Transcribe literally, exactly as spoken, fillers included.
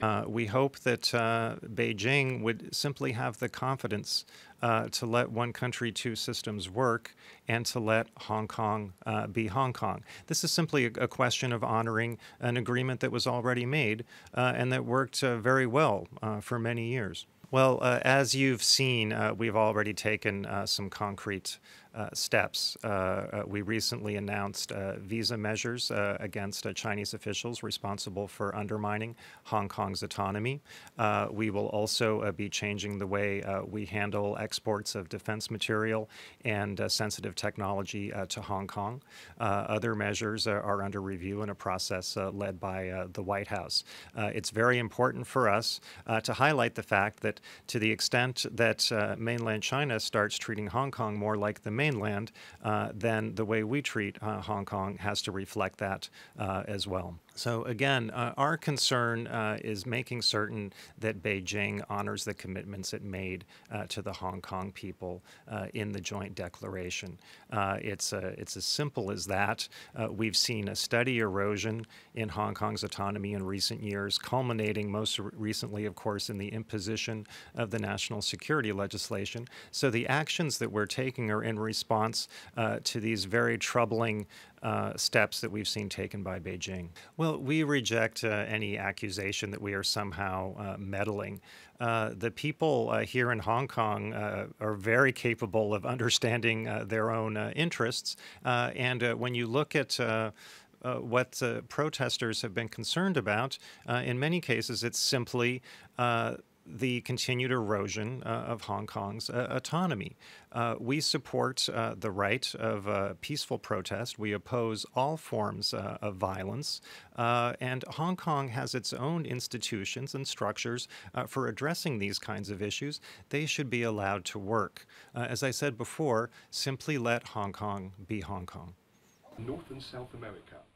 Uh, we hope that uh, Beijing would simply have the confidence uh, to let one country, two systems work and to let Hong Kong uh, be Hong Kong. This is simply a, a question of honoring an agreement that was already made uh, and that worked uh, very well uh, for many years. Well, uh, as you've seen, uh, we've already taken uh, some concrete uh, steps. Uh, uh, we recently announced uh, visa measures uh, against uh, Chinese officials responsible for undermining Hong Kong's autonomy. Uh, we will also uh, be changing the way uh, we handle exports of defense material and uh, sensitive technology uh, to Hong Kong. Uh, other measures uh, are under review in a process uh, led by uh, the White House. Uh, it's very important for us uh, to highlight the fact that to the extent that uh, mainland China starts treating Hong Kong more like the mainland, uh, then the way we treat uh, Hong Kong has to reflect that uh, as well. So again, uh, our concern uh, is making certain that Beijing honors the commitments it made uh, to the Hong Kong people uh, in the joint declaration. Uh, it's, a, it's as simple as that. Uh, we've seen a steady erosion in Hong Kong's autonomy in recent years, culminating most recently, of course, in the imposition of the national security legislation. So the actions that we're taking are in response uh, to these very troubling Uh, steps that we've seen taken by Beijing. Well, we reject uh, any accusation that we are somehow uh, meddling. Uh, the people uh, here in Hong Kong uh, are very capable of understanding uh, their own uh, interests. Uh, and uh, when you look at uh, Uh, what uh, protesters have been concerned about, uh, in many cases it's simply uh, the continued erosion uh, of Hong Kong's uh, autonomy. Uh, we support uh, the right of uh, peaceful protest. We oppose all forms uh, of violence. Uh, and Hong Kong has its own institutions and structures uh, for addressing these kinds of issues. They should be allowed to work. Uh, as I said before, simply let Hong Kong be Hong Kong. North and South America.